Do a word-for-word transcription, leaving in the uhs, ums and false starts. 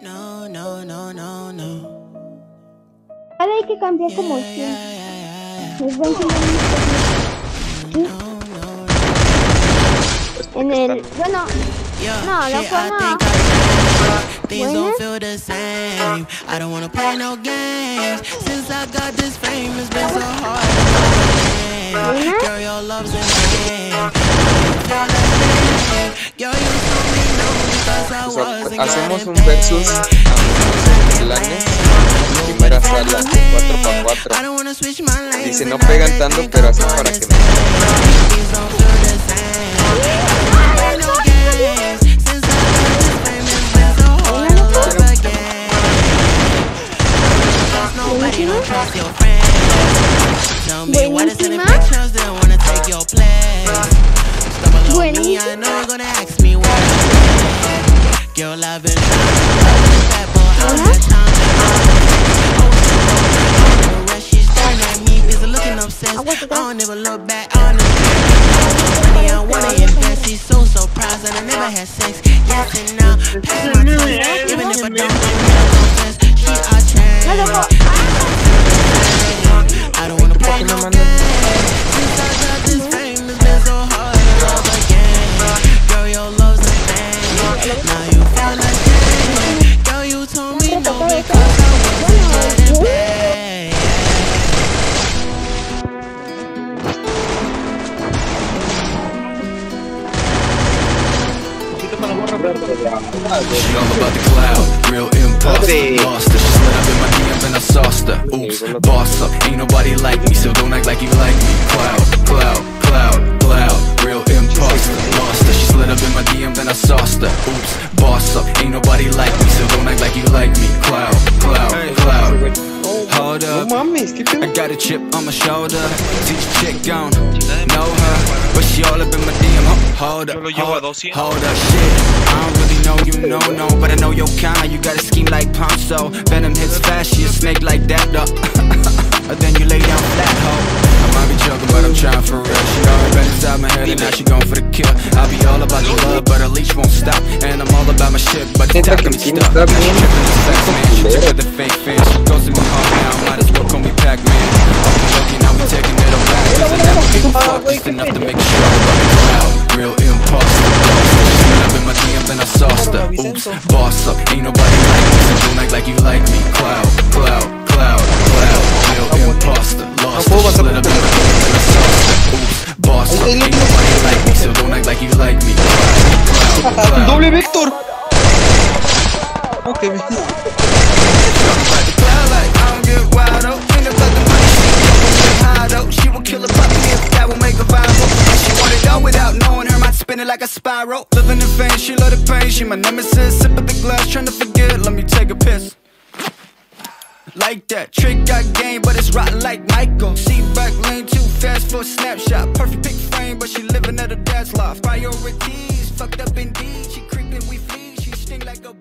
No, no, no, no, no. Ahora hay que cambiar como opción. En el... Bueno... No, loco, no. Things don't feel the same. I don't wanna play no games. Since I got this fame, it's been so hard. Girl, your love's in vain. Hacemos un versus planes. Primera sala cuatro por cuatro. Dice no pegan tanto, pero así para que me... Buenísima. Buenísima. I'm about the cloud, real imposter, lost her. She slid up in my D M and I sauced her. Oops, boss up, ain't nobody like me, so don't act like you like me. Cloud, cloud, cloud, cloud, real imposter, lost her. She slid up in my D M and I sauced her. Oops, boss up, ain't nobody like me, so don't act like you like me. Cloud, cloud, cloud. Hold up, I got a chip on my shoulder. This chick gone, know her, but she all up in my D M. Hold up, hold, hold up, shit, I don't really know you, no, no, but I know your kind. You got a scheme like Ponzo, venom hits fast, she a snake like that, though. Then you lay down flat, ho. I might be joking, but I'm trying for real. She already been inside my head and now she going for the kill. I'll be all about your love, but her leash won't stop. And I'm all about my shit, but the duck can be stuck. Now she tripping the sex, man, she took the fake fan. She goes in my heart now, might as well call me Pac-Man. I'm joking, now we taking it all back. Cause I never gave a fuck, just enough to make sure I'm running loud. Real imposter, she went up in my D M and I sauced her. Oops, boss up, ain't nobody like me, so don't act like you like me. Cloud, cloud, cloud, cloud, real imposter, lost her, she lit up. Doble Vector. Okay. Like a spiral, living in vain. She love the pain. She my nemesis. Sip of the glass, trying to forget. Let me take a piss. Like that, trick got game, but it's rotten like Michael. She back lane too fast for a snapshot. Perfect pick frame, but she living at a dad's life. Priorities fucked up indeed. She creeping, we flee. She sting like a.